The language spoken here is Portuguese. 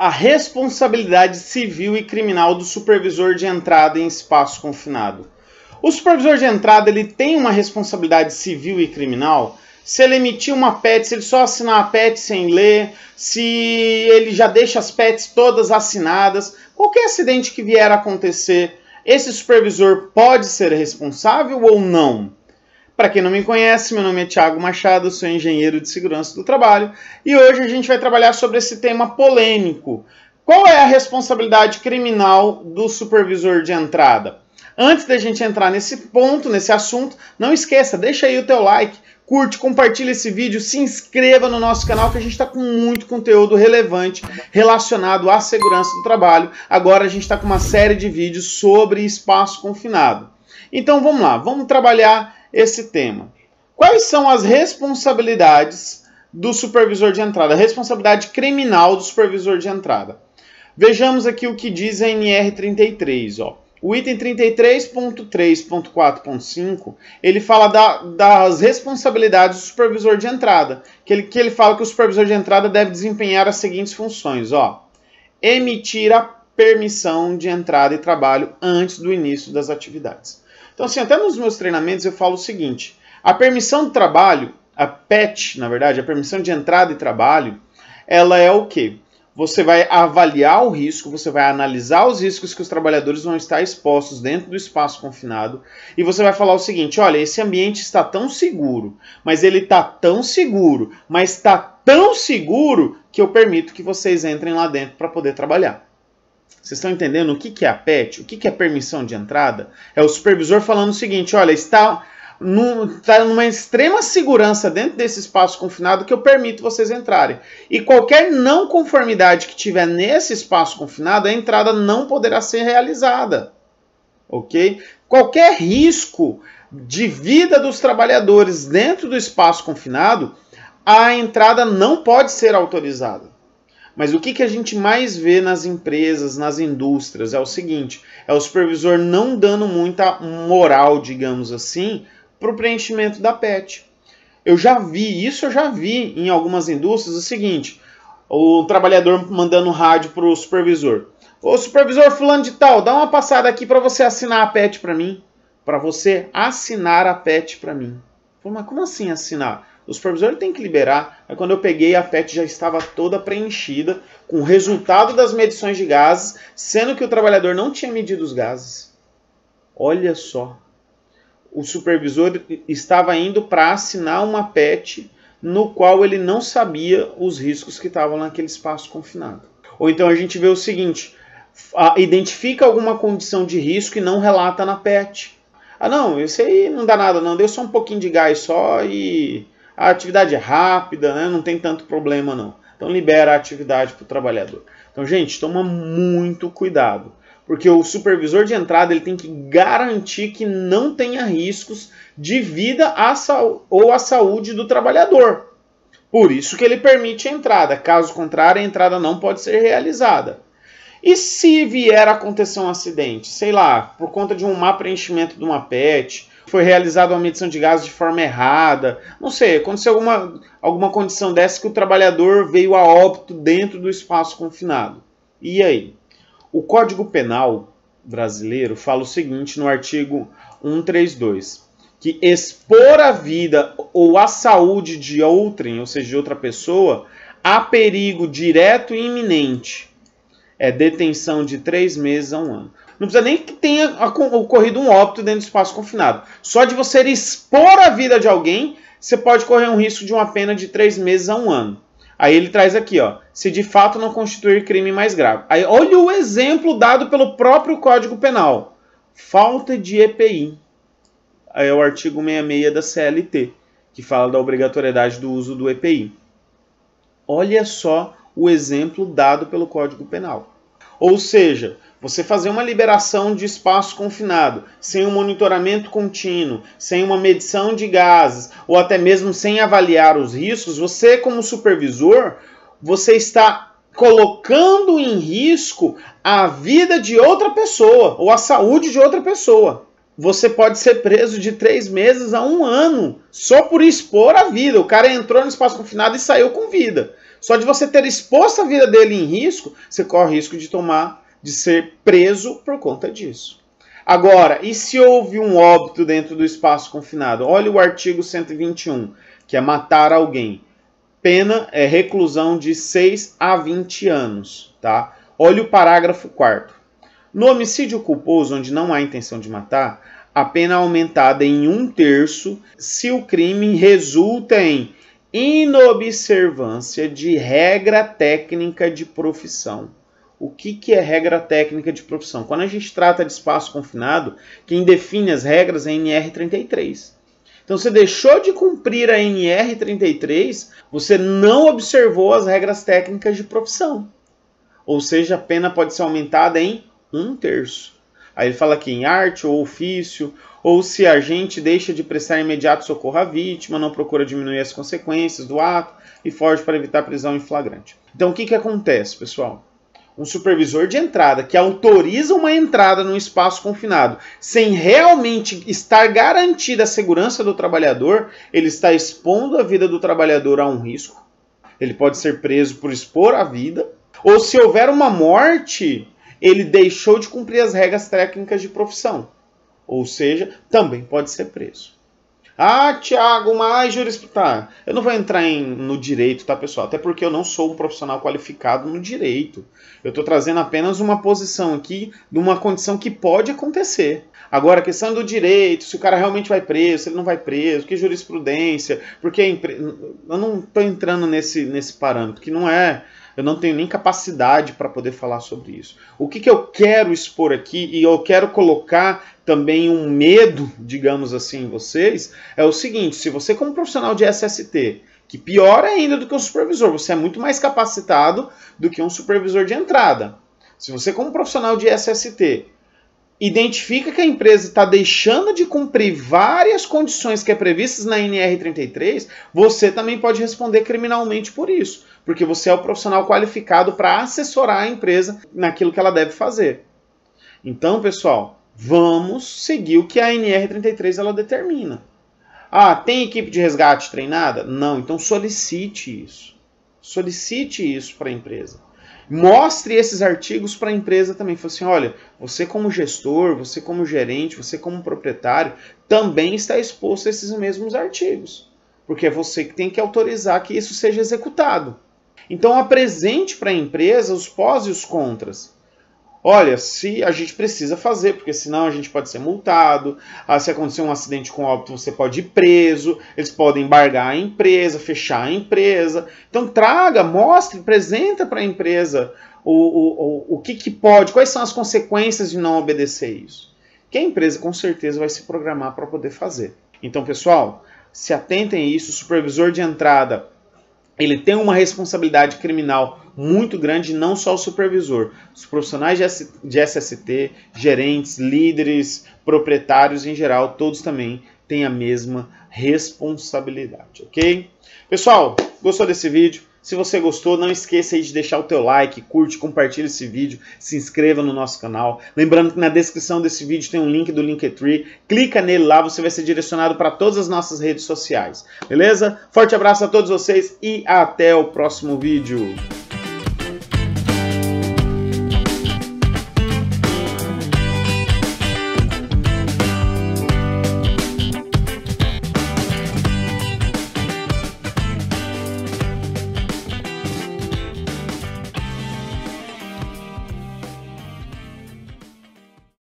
a responsabilidade civil e criminal do supervisor de entrada em espaço confinado. O supervisor de entrada ele tem uma responsabilidade civil e criminal se ele emitir uma PET, se ele só assinar a PET sem ler, se ele já deixa as PETs todas assinadas, qualquer acidente que vier a acontecer, esse supervisor pode ser responsável ou não? Para quem não me conhece, meu nome é Thiago Machado, sou engenheiro de segurança do trabalho e hoje a gente vai trabalhar sobre esse tema polêmico. Qual é a responsabilidade criminal do supervisor de entrada? Antes da gente entrar nesse ponto, nesse assunto, não esqueça, deixa aí o teu like, curte, compartilha esse vídeo, se inscreva no nosso canal que a gente está com muito conteúdo relevante relacionado à segurança do trabalho. Agora a gente está com uma série de vídeos sobre espaço confinado. Então vamos lá, vamos trabalhar esse tema. Quais são as responsabilidades do supervisor de entrada? A responsabilidade criminal do supervisor de entrada. Vejamos aqui o que diz a NR33. Ó. O item 33.3.4.5, ele fala das responsabilidades do supervisor de entrada, que ele fala que o supervisor de entrada deve desempenhar as seguintes funções. Ó. Emitir a permissão de entrada e trabalho antes do início das atividades. Então, assim, até nos meus treinamentos eu falo o seguinte, a permissão de trabalho, a PET, na verdade, a permissão de entrada e trabalho, ela é o quê? Você vai avaliar o risco, você vai analisar os riscos que os trabalhadores vão estar expostos dentro do espaço confinado e você vai falar o seguinte, olha, esse ambiente está tão seguro, mas ele está tão seguro, mas está tão seguro que eu permito que vocês entrem lá dentro para poder trabalhar. Vocês estão entendendo o que é a PET? O que é permissão de entrada? É o supervisor falando o seguinte, olha, está numa extrema segurança dentro desse espaço confinado que eu permito vocês entrarem. E qualquer não conformidade que tiver nesse espaço confinado, a entrada não poderá ser realizada. Ok? Qualquer risco de vida dos trabalhadores dentro do espaço confinado, a entrada não pode ser autorizada. Mas o que a gente mais vê nas empresas, nas indústrias, é o seguinte, é o supervisor não dando muita moral, digamos assim, para o preenchimento da PET. Eu já vi em algumas indústrias o seguinte, o trabalhador mandando um rádio para o supervisor. Ô supervisor fulano de tal, dá uma passada aqui para você assinar a PET para mim. Para você assinar a PET para mim. Mas como assim assinar? O supervisor tem que liberar. Aí quando eu peguei, a PET já estava toda preenchida com o resultado das medições de gases, sendo que o trabalhador não tinha medido os gases. Olha só. O supervisor estava indo para assinar uma PET no qual ele não sabia os riscos que estavam naquele espaço confinado. Ou então a gente vê o seguinte, identifica alguma condição de risco e não relata na PET. Ah não, esse aí não dá nada não, deu só um pouquinho de gás só e a atividade é rápida, né? Não tem tanto problema não. Então libera a atividade para o trabalhador. Então gente, toma muito cuidado, porque o supervisor de entrada ele tem que garantir que não tenha riscos de vida ou à saúde do trabalhador. Por isso que ele permite a entrada, caso contrário a entrada não pode ser realizada. E se vier a acontecer um acidente, sei lá, por conta de um má preenchimento de uma PET, foi realizada uma medição de gases de forma errada, não sei, aconteceu alguma condição dessa que o trabalhador veio a óbito dentro do espaço confinado. E aí? O Código Penal brasileiro fala o seguinte no artigo 132, que expor a vida ou a saúde de outrem, ou seja, de outra pessoa, a perigo direto e iminente. É detenção de 3 meses a 1 ano. Não precisa nem que tenha ocorrido um óbito dentro do espaço confinado. Só de você expor a vida de alguém, você pode correr um risco de uma pena de 3 meses a 1 ano. Aí ele traz aqui, ó, se de fato não constituir crime mais grave. Aí olha o exemplo dado pelo próprio Código Penal. Falta de EPI. Aí é o artigo 66 da CLT, que fala da obrigatoriedade do uso do EPI. Olha só o exemplo dado pelo Código Penal. Ou seja, você fazer uma liberação de espaço confinado, sem um monitoramento contínuo, sem uma medição de gases, ou até mesmo sem avaliar os riscos, você como supervisor, você está colocando em risco a vida de outra pessoa, ou a saúde de outra pessoa. Você pode ser preso de 3 meses a 1 ano, só por expor a vida. O cara entrou no espaço confinado e saiu com vida. Só de você ter exposto a vida dele em risco, você corre o risco de ser preso por conta disso. Agora, e se houve um óbito dentro do espaço confinado? Olha o artigo 121, que é matar alguém. Pena é reclusão de 6 a 20 anos, tá? Olha o parágrafo 4º. No homicídio culposo, onde não há intenção de matar, a pena é aumentada em 1/3 se o crime resulta em inobservância de regra técnica de profissão. O que é regra técnica de profissão? Quando a gente trata de espaço confinado, quem define as regras é a NR33. Então, você deixou de cumprir a NR33, você não observou as regras técnicas de profissão. Ou seja, a pena pode ser aumentada em 1/3. Aí ele fala aqui em arte ou ofício, ou se a gente deixa de prestar imediato socorro à vítima, não procura diminuir as consequências do ato e foge para evitar prisão em flagrante. Então, o que acontece, pessoal? Um supervisor de entrada que autoriza uma entrada num espaço confinado sem realmente estar garantida a segurança do trabalhador, ele está expondo a vida do trabalhador a um risco. Ele pode ser preso por expor a vida, ou se houver uma morte, ele deixou de cumprir as regras técnicas de profissão. Ou seja, também pode ser preso. Ah, Thiago, mas jurisprudência. Tá, eu não vou entrar no direito, tá, pessoal? Até porque eu não sou um profissional qualificado no direito. Eu estou trazendo apenas uma posição aqui de uma condição que pode acontecer. Agora, a questão do direito, se o cara realmente vai preso, se ele não vai preso, que jurisprudência, porque eu não estou entrando nesse parâmetro, que não é... Eu não tenho nem capacidade para poder falar sobre isso. O que eu quero expor aqui, e eu quero colocar também um medo, digamos assim, em vocês, é o seguinte: se você, como profissional de SST, que pior ainda do que um supervisor, você é muito mais capacitado do que um supervisor de entrada. Se você, como profissional de SST, identifica que a empresa está deixando de cumprir várias condições que é previstas na NR33, você também pode responder criminalmente por isso, porque você é o profissional qualificado para assessorar a empresa naquilo que ela deve fazer. Então, pessoal, vamos seguir o que a NR33 ela determina. Ah, tem equipe de resgate treinada? Não, então solicite isso. Solicite isso para a empresa. Mostre esses artigos para a empresa também. Fala assim: olha, você como gestor, você como gerente, você como proprietário, também está exposto a esses mesmos artigos. Porque é você que tem que autorizar que isso seja executado. Então apresente para a empresa os pós e os contras. Olha, se a gente precisa fazer, porque senão a gente pode ser multado, se acontecer um acidente com óbito você pode ir preso, eles podem embargar a empresa, fechar a empresa. Então traga, mostre, apresenta para a empresa o que pode, quais são as consequências de não obedecer isso. Que a empresa com certeza vai se programar para poder fazer. Então, pessoal, se atentem a isso. O supervisor de entrada, ele tem uma responsabilidade criminal muito grande, não só o supervisor. Os profissionais de SST, gerentes, líderes, proprietários em geral, todos também têm a mesma responsabilidade, ok? Pessoal, gostou desse vídeo? Se você gostou, não esqueça aí de deixar o teu like, curte, compartilha esse vídeo, se inscreva no nosso canal. Lembrando que na descrição desse vídeo tem um link do Linktree, clica nele lá, você vai ser direcionado para todas as nossas redes sociais, beleza? Forte abraço a todos vocês e até o próximo vídeo!